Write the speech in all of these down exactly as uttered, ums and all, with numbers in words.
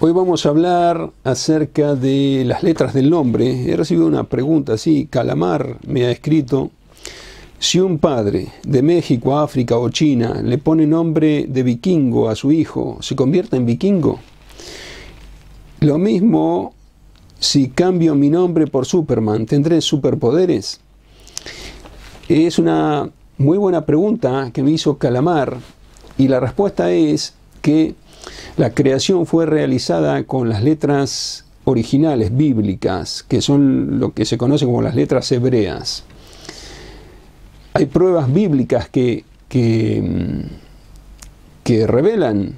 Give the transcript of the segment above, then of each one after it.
Hoy vamos a hablar acerca de las letras del nombre. He recibido una pregunta así. Calamar me ha escrito: si un padre de México, África o China le pone nombre de vikingo a su hijo, ¿se convierte en vikingo? Lo mismo si cambio mi nombre por Superman, ¿tendré superpoderes? Es una muy buena pregunta que me hizo Calamar, y la respuesta es que la creación fue realizada con las letras originales bíblicas, que son lo que se conoce como las letras hebreas. Hay pruebas bíblicas que, que, que revelan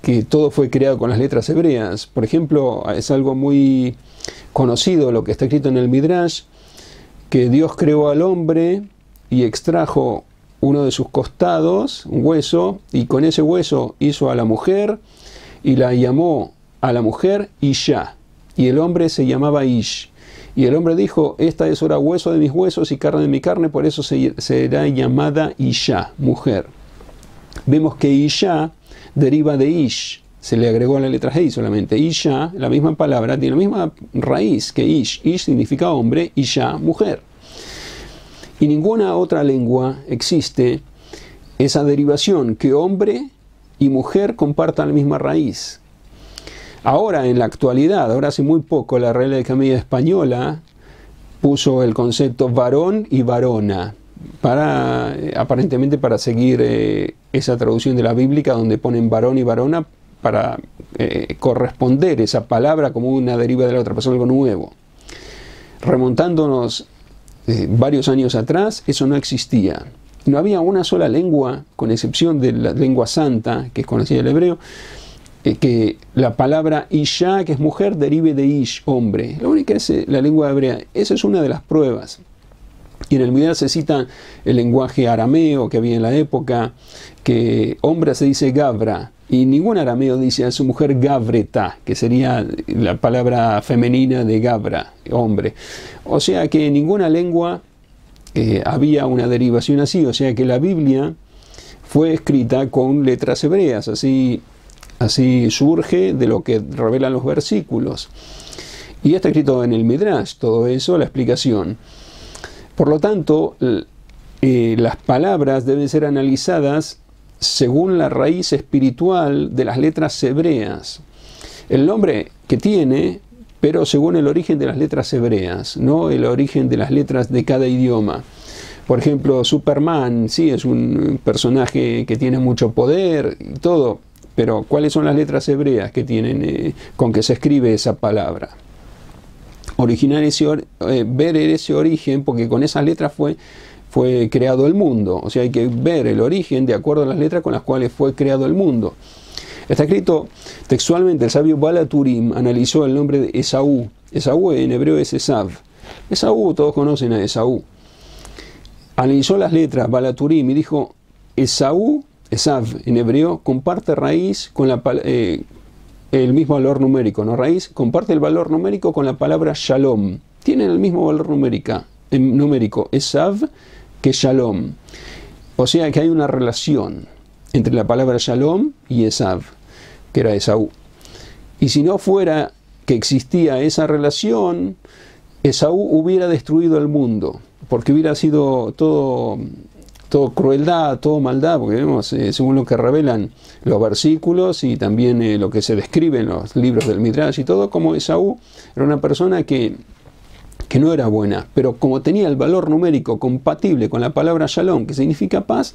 que todo fue creado con las letras hebreas. Por ejemplo, es algo muy conocido lo que está escrito en el Midrash, que Dios creó al hombre y extrajo uno de sus costados, un hueso, y con ese hueso hizo a la mujer, y la llamó a la mujer Isha, y el hombre se llamaba Ish. Y el hombre dijo: esta es ahora hueso de mis huesos y carne de mi carne, por eso se, será llamada Isha, mujer. Vemos que Isha deriva de Ish, se le agregó la letra Hei solamente. Isha, la misma palabra, tiene la misma raíz que Ish. Ish significa hombre, Isha, mujer. Y ninguna otra lengua existe esa derivación, que hombre y mujer compartan la misma raíz. Ahora, en la actualidad, ahora hace muy poco, la Real Academia Española puso el concepto varón y varona, para, aparentemente para seguir eh, esa traducción de la bíblica, donde ponen varón y varona para eh, corresponder esa palabra como una deriva de la otra persona, algo nuevo. Remontándonos eh, varios años atrás, eso no existía. No había una sola lengua, con excepción de la lengua santa, que es conocida el hebreo, que la palabra Isha, que es mujer, derive de Ish, hombre. La única es la lengua hebrea. Esa es una de las pruebas. Y en el Midrash se cita el lenguaje arameo que había en la época, que hombre se dice Gabra, y ningún arameo dice a su mujer Gabreta, que sería la palabra femenina de Gabra, hombre. O sea que en ninguna lengua eh, había una derivación así. O sea que la Biblia fue escrita con letras hebreas, así... Así surge de lo que revelan los versículos. Y está escrito en el Midrash todo eso, la explicación. Por lo tanto, eh, las palabras deben ser analizadas según la raíz espiritual de las letras hebreas. El nombre que tiene, pero según el origen de las letras hebreas, no el origen de las letras de cada idioma. Por ejemplo, Superman, sí, es un personaje que tiene mucho poder y todo, pero ¿cuáles son las letras hebreas que tienen, eh, con que se escribe esa palabra? Originar ese or, eh, ver ese origen, porque con esas letras fue, fue creado el mundo. O sea, hay que ver el origen de acuerdo a las letras con las cuales fue creado el mundo. Está escrito textualmente, el sabio Balaturim analizó el nombre de Esaú. Esaú en hebreo es Esav. Esaú, todos conocen a Esaú. Analizó las letras Balaturim y dijo: Esaú, Esav en hebreo, comparte raíz con la, eh, el mismo valor numérico, ¿no? Raíz, comparte el valor numérico con la palabra Shalom. Tienen el mismo valor numérica, eh, numérico, Esav, que Shalom. O sea que hay una relación entre la palabra Shalom y Esav, que era Esaú. Y si no fuera que existía esa relación, Esaú hubiera destruido el mundo, porque hubiera sido todo... todo crueldad, todo maldad, porque vemos, eh, según lo que revelan los versículos y también eh, lo que se describe en los libros del Midrash y todo, como Esaú era una persona que, que no era buena, pero como tenía el valor numérico compatible con la palabra Shalom, que significa paz,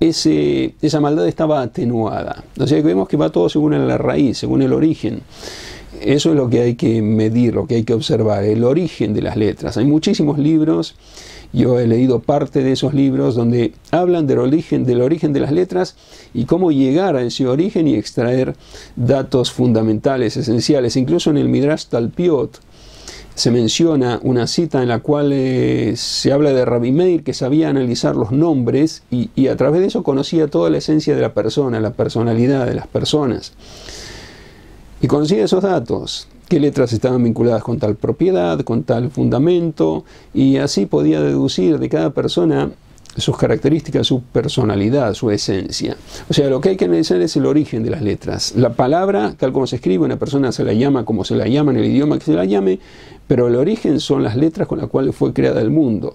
ese, esa maldad estaba atenuada. O sea que vemos que va todo según la raíz, según el origen. Eso es lo que hay que medir, lo que hay que observar, el origen de las letras. Hay muchísimos libros, yo he leído parte de esos libros, donde hablan del origen, del origen de las letras y cómo llegar a ese origen y extraer datos fundamentales, esenciales. Incluso en el Midrash Talpiot se menciona una cita en la cual eh, se habla de Rabbi Meir, que sabía analizar los nombres y, y a través de eso conocía toda la esencia de la persona, la personalidad de las personas. Y consigue esos datos, qué letras estaban vinculadas con tal propiedad, con tal fundamento, y así podía deducir de cada persona sus características, su personalidad, su esencia. O sea, lo que hay que analizar es el origen de las letras. La palabra, tal como se escribe, una persona se la llama como se la llama, en el idioma que se la llame, pero el origen son las letras con las cuales fue creada el mundo.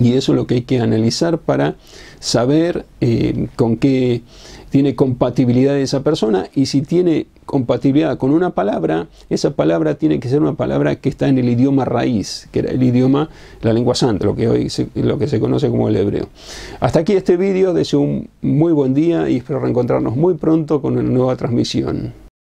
Y eso es lo que hay que analizar para saber eh, con qué tiene compatibilidad esa persona, y si tiene compatibilidad con una palabra, esa palabra tiene que ser una palabra que está en el idioma raíz, que era el idioma, la lengua santa, lo que hoy se, lo que se conoce como el hebreo. Hasta aquí este vídeo, deseo un muy buen día y espero reencontrarnos muy pronto con una nueva transmisión.